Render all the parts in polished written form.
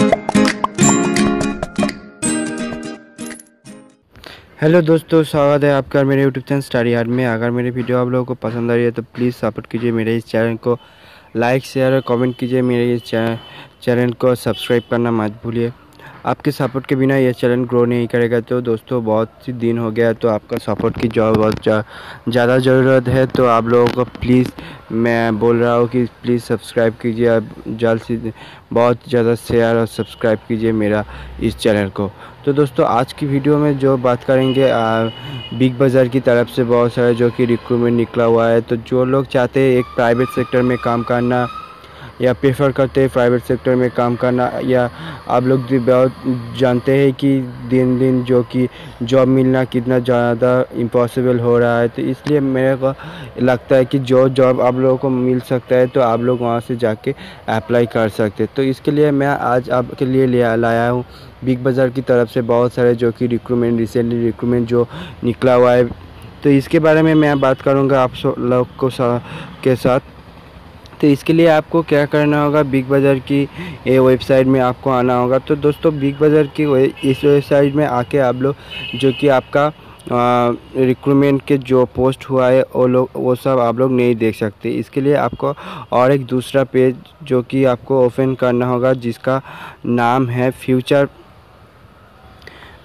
Hello दोस्तों, स्वागत है आपका मेरे यूट्यूब चैनल स्टडी हार्ड में। अगर मेरी वीडियो आप लोगों को पसंद आ रही है तो प्लीज़ सपोर्ट कीजिए मेरे इस चैनल को, लाइक शेयर और कमेंट कीजिए। मेरे इस चैनल को सब्सक्राइब करना मत भूलिए। आपके सपोर्ट के बिना ये चैनल ग्रो नहीं करेगा। तो दोस्तों बहुत ही दिन हो गया, तो आपका सपोर्ट की बहुत ज़्यादा ज़रूरत है। तो आप लोगों को प्लीज़ मैं बोल रहा हूँ कि प्लीज़ सब्सक्राइब कीजिए। आप जल्द से बहुत ज़्यादा शेयर और सब्सक्राइब कीजिए मेरा इस चैनल को। तो दोस्तों आज की वीडियो में जो बात करेंगे, बिग बाज़ार की तरफ से बहुत सारा जो कि रिक्रूटमेंट निकला हुआ है। तो जो लोग चाहते हैं एक प्राइवेट सेक्टर में काम करना या प्रेफर करते हैं प्राइवेट सेक्टर में काम करना, या आप लोग भी बहुत जानते हैं कि दिन दिन जो कि जॉब मिलना कितना ज़्यादा इम्पॉसिबल हो रहा है। तो इसलिए मेरे को लगता है कि जो जॉब आप लोगों को मिल सकता है तो आप लोग वहाँ से जाके अप्लाई कर सकते हैं। तो इसके लिए मैं आज आपके लिए लाया हूँ बिग बाज़ार की तरफ से बहुत सारे जो कि रिक्रूटमेंट रिसेंटली जो निकला हुआ है। तो इसके बारे में मैं बात करूँगा आप लोग को के साथ। तो इसके लिए आपको क्या करना होगा, बिग बाज़ार की ये वेबसाइट में आपको आना होगा। तो दोस्तों बिग बाज़ार की इस वेबसाइट में आके आप लोग जो कि आपका रिक्रूटमेंट के जो पोस्ट हुआ है वो सब आप लोग नहीं देख सकते। इसके लिए आपको और एक दूसरा पेज जो कि आपको ओपन करना होगा, जिसका नाम है फ्यूचर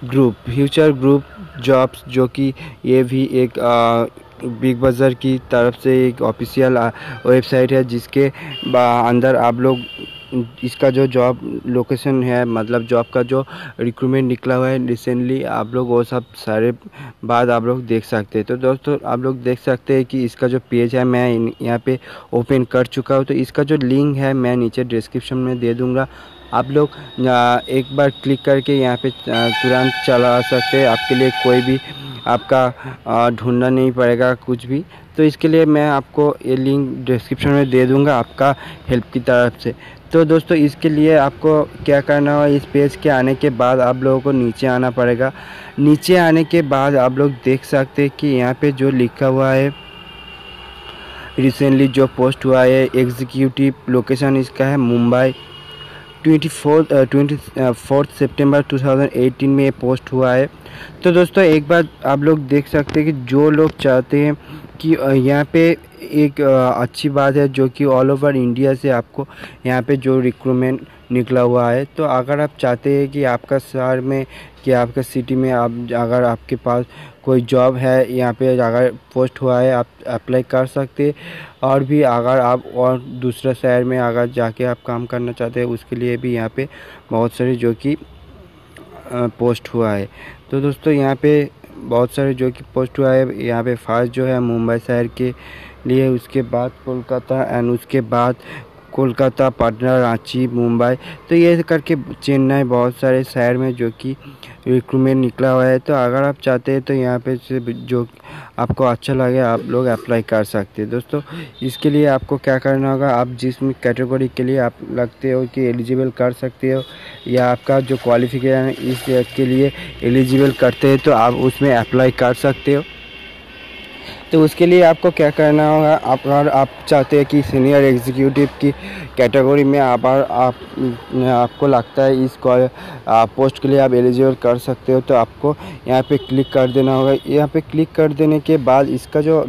ग्रुप जॉब्स, जो कि ये भी एक बिग बाज़ार की तरफ से एक ऑफिशियल वेबसाइट है, जिसके अंदर आप लोग इसका जो जॉब लोकेशन है, मतलब जॉब का जो रिक्रूटमेंट निकला हुआ है रिसेंटली, आप लोग वो सब सारे बात आप लोग देख सकते हैं। तो दोस्तों आप लोग देख सकते हैं कि इसका जो पेज है मैं यहाँ पे ओपन कर चुका हूँ। तो इसका जो लिंक है मैं नीचे डिस्क्रिप्शन में दे दूँगा। आप लोग एक बार क्लिक करके यहाँ पे तुरंत चला सकते हैं। आपके लिए कोई भी आपका ढूंढना नहीं पड़ेगा कुछ भी। तो इसके लिए मैं आपको ये लिंक डिस्क्रिप्शन में दे दूँगा आपका हेल्प की तरफ से। तो दोस्तों इसके लिए आपको क्या करना होगा, इस पेज के आने के बाद आप लोगों को नीचे आना पड़ेगा। नीचे आने के बाद आप लोग देख सकते हैं कि यहाँ पे जो लिखा हुआ है रिसेंटली जो पोस्ट हुआ है, एग्जीक्यूटिव लोकेशन इसका है मुंबई। 24 सितंबर 2018 में ये पोस्ट हुआ है। तो दोस्तों एक बार आप लोग देख सकते हैं कि जो लोग चाहते हैं कि यहाँ पे एक अच्छी बात है जो कि ऑल ओवर इंडिया से आपको यहाँ पे जो रिक्रूटमेंट निकला हुआ है। तो अगर आप चाहते हैं कि आपका शहर में कि आपका सिटी में आप अगर आपके पास कोई जॉब है यहाँ पे अगर पोस्ट हुआ है आप अप्लाई कर सकते। और भी अगर आप और दूसरा शहर में अगर जाके आप काम करना चाहते हैं उसके लिए भी यहाँ पे बहुत सारे जो कि पोस्ट हुआ है। तो दोस्तों यहाँ पे बहुत सारे जो कि पोस्ट हुआ है। यहाँ पे फर्स्ट जो है मुंबई शहर के लिए, उसके बाद कोलकाता एंड उसके बाद कोलकाता, पटना, रांची, मुंबई, तो ये करके चेन्नई, बहुत सारे शहर में जो कि रिक्रूटमेंट निकला हुआ है। तो अगर आप चाहते हैं तो यहाँ पे से जो आपको अच्छा लगे आप लोग अप्लाई कर सकते हैं। दोस्तों इसके लिए आपको क्या करना होगा, आप जिस कैटेगरी के लिए आप लगते हो कि एलिजिबल कर सकते हो या आपका जो क्वालिफिकेशन है इसके लिए एलिजिबल करते हैं तो आप उसमें अप्लाई कर सकते हो। तो उसके लिए आपको क्या करना होगा, अगर आप चाहते हैं कि सीनियर एग्जीक्यूटिव की कैटेगरी में आपको लगता है इस पोस्ट के लिए आप एलिजिबल कर सकते हो तो आपको यहाँ पे क्लिक कर देना होगा। यहाँ पे क्लिक कर देने के बाद इसका जो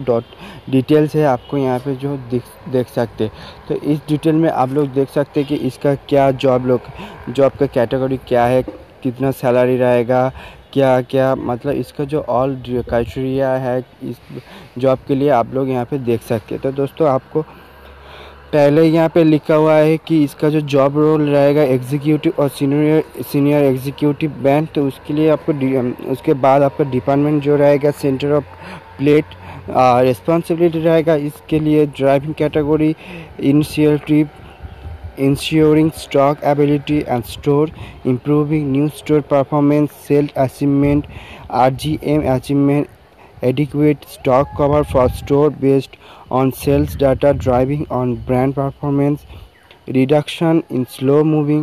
डिटेल्स है आपको यहाँ पे जो देख सकते हैं। तो इस डिटेल में आप लोग देख सकते हैं कि इसका क्या जॉब का कैटेगरी क्या है, कितना सैलरी रहेगा, क्या क्या मतलब इसका जो ऑल क्राइटेरिया है इस जॉब के लिए आप लोग यहाँ पे देख सकते हैं। तो दोस्तों आपको पहले यहाँ पे लिखा हुआ है कि इसका जो जॉब रोल रहेगा एग्जीक्यूटिव और सीनियर एग्जीक्यूटिव बैंक। तो उसके लिए आपको उसके बाद आपका डिपार्टमेंट जो रहेगा सेंटर ऑफ प्लेट रिस्पॉन्सिबिलिटी रहेगा। इसके लिए driving category, initiative, ensuring stock ability and store, improving new store performance, sales achievement, RGM achievement, adequate stock cover for store based on sales data, driving on brand performance, reduction in slow moving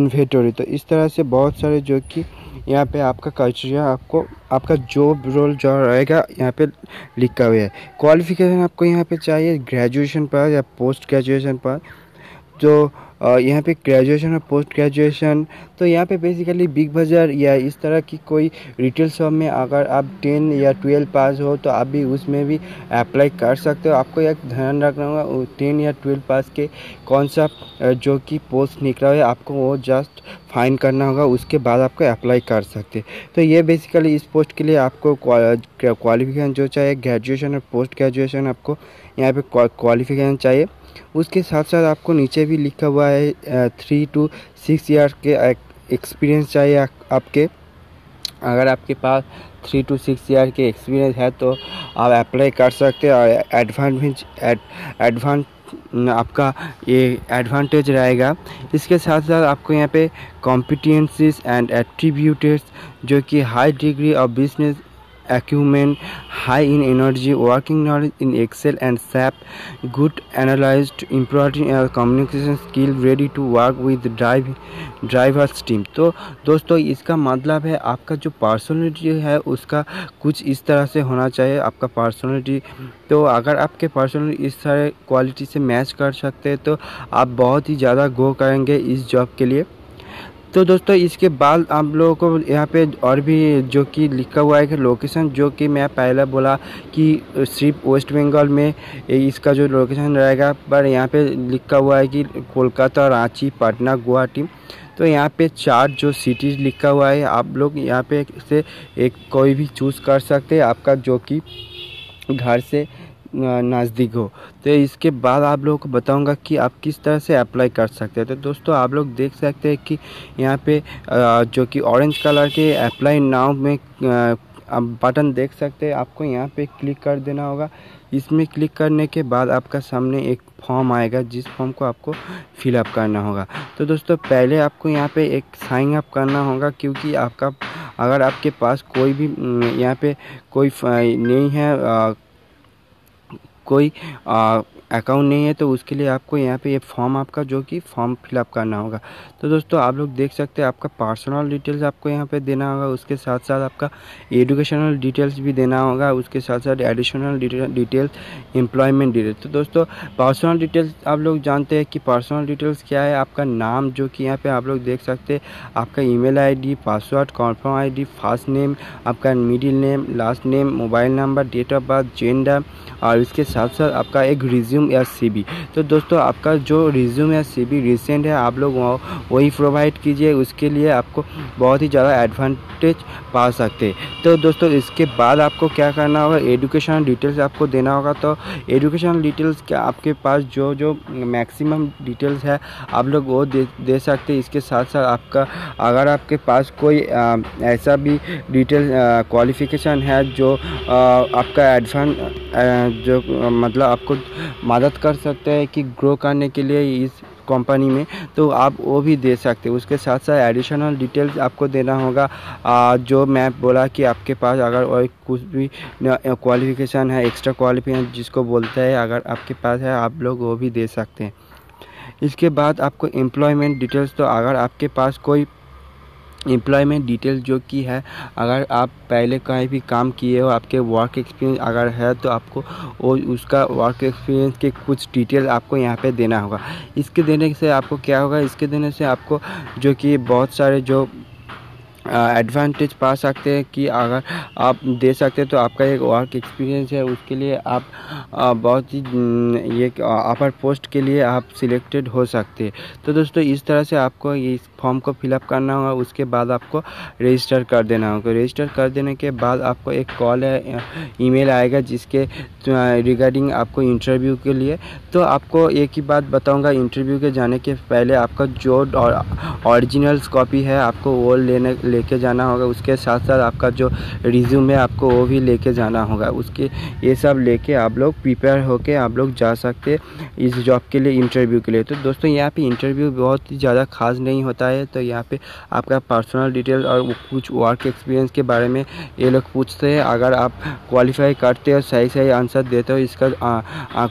inventory। तो इस तरह से बहुत सारे जो कि यहाँ पे आपका क्राइटेरिया आपको आपका जॉब रोल जो रहेगा यहाँ पे लिखा हुआ है। क्वालिफिकेशन आपको यहाँ पे चाहिए ग्रेजुएशन पर या पोस्ट ग्रेजुएशन पर। जो यहाँ पे ग्रेजुएशन और पोस्ट ग्रेजुएशन, तो यहाँ पे बेसिकली बिग बाज़ार या इस तरह की कोई रिटेल शॉप में अगर आप 10 या 12 पास हो तो आप भी उसमें भी अप्लाई कर सकते हो। आपको एक ध्यान रखना होगा 10 या 12 पास के कौन सा जो कि पोस्ट निकला हुआ है आपको वो जस्ट फाइंड करना होगा, उसके बाद आपको अप्लाई कर सकते। तो ये बेसिकली इस पोस्ट के लिए आपको क्वालिफिकेशन जो चाहिए ग्रेजुएशन और पोस्ट ग्रेजुएशन आपको यहाँ पे क्वालिफिकेशन चाहिए। उसके साथ साथ आपको नीचे भी लिखा हुआ है 3 to 6 ईयर के एक्सपीरियंस चाहिए आपके। अगर आपके पास 3 to 6 ईयर के एक्सपीरियंस है तो आप अप्लाई कर सकते हैं और आपका ये एडवांटेज रहेगा। इसके साथ साथ आपको यहाँ पे कॉम्पिटेंसीज एंड एट्रीब्यूट्स जो कि high degree of business acumen, high in energy, working knowledge in Excel and SAP, good analyzed, improving communication skill, ready to work with drivers team। तो दोस्तों इसका मतलब है आपका जो पर्सनैलिटी है उसका कुछ इस तरह से होना चाहिए आपका पर्सनैलिटी। तो अगर आपके पर्सनैलिटी इस सारे क्वालिटी से मैच कर सकते हैं तो आप बहुत ही ज़्यादा गो करेंगे इस जॉब के लिए। तो दोस्तों इसके बाद आप लोगों को यहाँ पे और भी जो कि लिखा हुआ है कि लोकेशन, जो कि मैं पहले बोला कि सिर्फ वेस्ट बंगाल में इसका जो लोकेशन रहेगा, पर यहाँ पे लिखा हुआ है कि कोलकाता, रांची, पटना, गुवाहाटी। तो यहाँ पे 4 जो सिटीज़ लिखा हुआ है आप लोग यहाँ पे से एक कोई भी चूज़ कर सकते हैं आपका जो कि घर से नज़दीक हो। तो इसके बाद आप लोगों को बताऊंगा कि आप किस तरह से अप्लाई कर सकते हैं। तो दोस्तों आप लोग देख सकते हैं कि यहाँ पे जो कि ऑरेंज कलर के अप्लाई नाउ में आप बटन देख सकते हैं, आपको यहाँ पे क्लिक कर देना होगा। इसमें क्लिक करने के बाद आपका सामने एक फॉर्म आएगा जिस फॉर्म को आपको फिलअप करना होगा। तो दोस्तों पहले आपको यहाँ पे एक साइन अप करना होगा, क्योंकि आपका अगर आपके पास कोई भी यहाँ पे कोई नहीं है, कोई अकाउंट नहीं है, तो उसके लिए आपको यहाँ पे ये फॉर्म आपका जो कि फॉर्म फिलअप करना होगा। तो दोस्तों आप लोग देख सकते हैं आपका पर्सनल डिटेल्स आपको यहाँ पे देना होगा, उसके साथ साथ आपका एजुकेशनल डिटेल्स भी देना होगा, उसके साथ साथ एडिशनल डिटेल्स, एम्प्लॉयमेंट डिटेल्स। तो दोस्तों पर्सनल डिटेल्स आप लोग जानते हैं कि पर्सनल डिटेल्स क्या है। आपका नाम जो कि यहाँ पर आप लोग देख सकते हैं, आपका email ID, password, confirm ID, first name, आपका middle name, last name, mobile number, date of birth, gender, और इसके साथ साथ आपका एक रिज्यूम या CV। तो दोस्तों आपका जो रिज्यूम या CV रिसेंट है आप लोग वही प्रोवाइड कीजिए, उसके लिए आपको बहुत ही ज़्यादा एडवांटेज पा सकते हैं। तो दोस्तों इसके बाद आपको क्या करना होगा, एजुकेशनल डिटेल्स आपको देना होगा। तो एजुकेशनल डिटेल्स क्या आपके पास जो जो मैक्सिमम डिटेल्स है आप लोग वो दे सकते हैं। इसके साथ साथ आपका अगर आपके पास कोई ऐसा भी डिटेल क्वालिफिकेशन है जो आपका एडवांस जो मतलब आपको मदद कर सकते हैं कि ग्रो करने के लिए इस कंपनी में, तो आप वो भी दे सकते हैं। उसके साथ साथ एडिशनल डिटेल्स आपको देना होगा। जो मैं बोला कि आपके पास अगर और कुछ भी क्वालिफिकेशन है, एक्स्ट्रा क्वालिफिकेशन जिसको बोलते हैं, अगर आपके पास है आप लोग वो भी दे सकते हैं। इसके बाद आपको एम्प्लॉयमेंट डिटेल्स, तो अगर आपके पास कोई एम्प्लॉयमेंट डिटेल जो कि है अगर आप पहले कहीं भी काम किए हो, आपके वर्क एक्सपीरियंस अगर है तो आपको वो उसका वर्क एक्सपीरियंस के कुछ डिटेल आपको यहाँ पे देना होगा। इसके देने से आपको क्या होगा, इसके देने से आपको जो कि बहुत सारे जो एडवांटेज पा सकते हैं कि अगर आप दे सकते हैं तो आपका एक वर्क एक्सपीरियंस है, उसके लिए आप बहुत ही ये अपर पोस्ट के लिए आप सिलेक्टेड हो सकते हैं। तो दोस्तों इस तरह से आपको इस फॉर्म को फिलअप करना होगा, उसके बाद आपको रजिस्टर कर देना होगा। रजिस्टर कर देने के बाद आपको एक कॉल है, ईमेल आएगा जिसके रिगार्डिंग आपको इंटरव्यू के लिए। तो आपको एक ही बात बताऊँगा, इंटरव्यू के जाने के पहले आपका जो ओरिजिनल्स कॉपी है आपको वो लेके जाना होगा। उसके साथ साथ आपका जो रिज्यूम है आपको वो भी लेके जाना होगा। उसके ये सब लेके आप लोग प्रिपेयर होके आप लोग जा सकते इस जॉब के लिए, इंटरव्यू के लिए। तो दोस्तों यहाँ पे इंटरव्यू बहुत ही ज़्यादा खास नहीं होता है, है तो यहाँ पे आपका पर्सनल डिटेल और कुछ वर्क एक्सपीरियंस के बारे में ये लोग पूछते हैं। अगर आप क्वालिफाई करते हो, सही सही आंसर देते हो इसका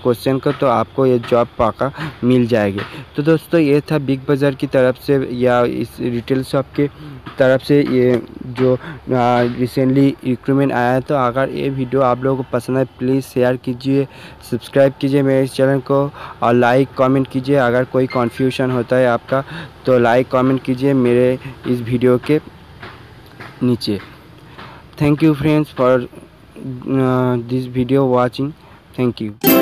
क्वेश्चन को, तो आपको ये जॉब पक्का मिल जाएगी। तो दोस्तों ये था बिग बाज़ार की तरफ से या इस रिटेल शॉप के तरफ से ये जो रिसेंटली रिक्रूटमेंट आया है। तो अगर ये वीडियो आप लोगों को पसंद है प्लीज़ शेयर कीजिए, सब्सक्राइब कीजिए मेरे इस चैनल को और लाइक कमेंट कीजिए। अगर कोई कन्फ्यूजन होता है आपका तो लाइक कमेंट कीजिए मेरे इस वीडियो के नीचे। Thank you friends for this video watching. Thank you.